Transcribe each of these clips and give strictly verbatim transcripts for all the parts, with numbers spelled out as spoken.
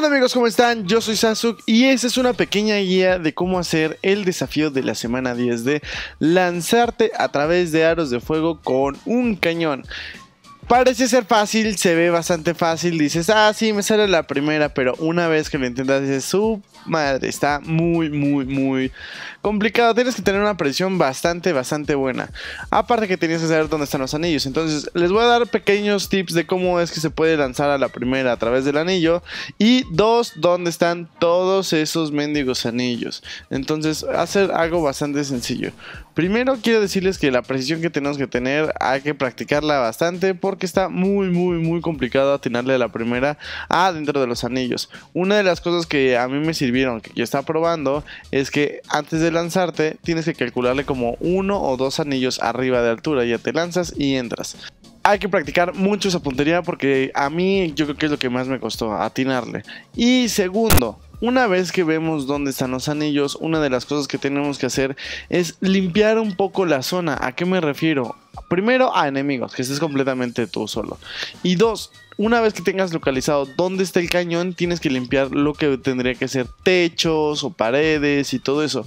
onda, amigos? ¿Cómo están? Yo soy Sasuke y esta es una pequeña guía de cómo hacer el desafío de la semana diez de lanzarte a través de aros de fuego con un cañón. Parece ser fácil, se ve bastante fácil, dices, ah, sí, me sale la primera, pero una vez que lo intentas dices, su madre, está muy, muy, muy complicado. Tienes que tener una presión bastante, bastante buena. Aparte que tenías que saber dónde están los anillos. Entonces, les voy a dar pequeños tips de cómo es que se puede lanzar a la primera a través del anillo. Y dos, dónde están todos esos mendigos anillos. Entonces, hacer algo bastante sencillo. Primero quiero decirles que la precisión que tenemos que tener hay que practicarla bastante porque está muy muy muy complicado atinarle la primera adentro de los anillos. Una de las cosas que a mí me sirvieron, que yo estaba probando, es que antes de lanzarte tienes que calcularle como uno o dos anillos arriba de altura, ya te lanzas y entras. Hay que practicar mucho esa puntería porque a mí yo creo que es lo que más me costó atinarle. Y segundo, una vez que vemos dónde están los anillos, una de las cosas que tenemos que hacer es limpiar un poco la zona. ¿A qué me refiero? Primero, a enemigos, que estés completamente tú solo. Y dos, una vez que tengas localizado dónde está el cañón, tienes que limpiar lo que tendría que ser techos o paredes y todo eso.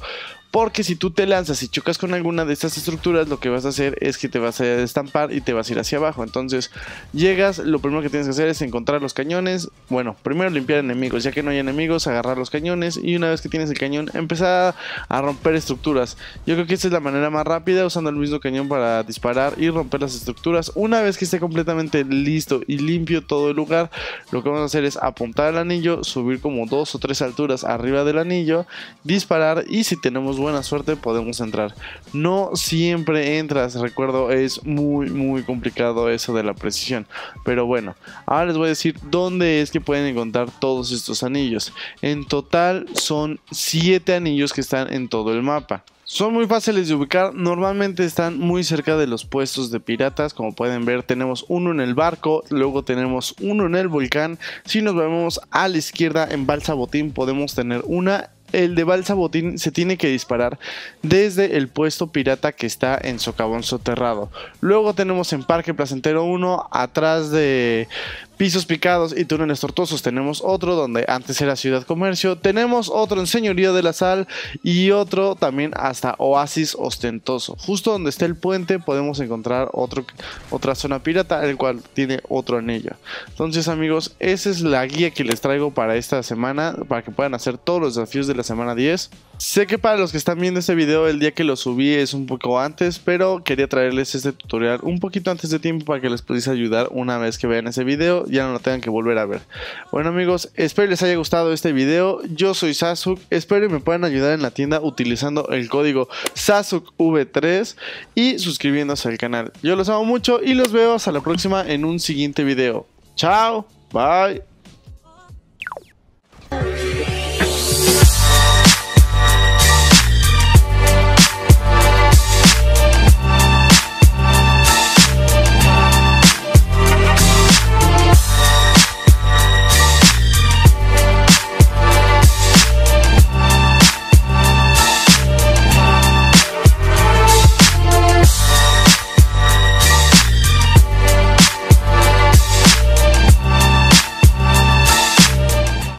Porque si tú te lanzas y chocas con alguna de estas estructuras, lo que vas a hacer es que te vas a estampar y te vas a ir hacia abajo. Entonces llegas, lo primero que tienes que hacer es encontrar los cañones. Bueno, primero limpiar enemigos, ya que no hay enemigos, agarrar los cañones. Y una vez que tienes el cañón, empezar a romper estructuras. Yo creo que esta es la manera más rápida, usando el mismo cañón para disparar y romper las estructuras. Una vez que esté completamente listo y limpio todo el lugar, lo que vamos a hacer es apuntar al anillo, subir como dos o tres alturas arriba del anillo, disparar y si tenemos buena suerte podemos entrar. No siempre entras, recuerdo, es muy muy complicado eso de la precisión. Pero bueno, ahora les voy a decir dónde es que pueden encontrar todos estos anillos. En total son siete anillos que están en todo el mapa. Son muy fáciles de ubicar, normalmente están muy cerca de los puestos de piratas. Como pueden ver, tenemos uno en el barco, luego tenemos uno en el volcán. Si nos vemos a la izquierda en Balsa Botín podemos tener una. El de Balsa Botín se tiene que disparar desde el puesto pirata que está en Socavón Soterrado. Luego tenemos en Parque Placentero uno, atrás de Pisos Picados y Túneles Tortuosos tenemos otro donde antes era Ciudad Comercio. Tenemos otro en Señoría de la Sal y otro también hasta Oasis Ostentoso. Justo donde está el puente podemos encontrar otro, otra zona pirata, el cual tiene otro anillo. Entonces, amigos, esa es la guía que les traigo para esta semana, para que puedan hacer todos los desafíos de la semana diez. Sé que para los que están viendo este video el día que lo subí es un poco antes, pero quería traerles este tutorial un poquito antes de tiempo para que les pudiese ayudar una vez que vean ese video, ya no lo tengan que volver a ver. Bueno, amigos, espero les haya gustado este video. Yo soy Sasuke, espero que me puedan ayudar en la tienda utilizando el código ZaZuckV tres y suscribiéndose al canal. Yo los amo mucho y los veo hasta la próxima en un siguiente video. Chao, bye.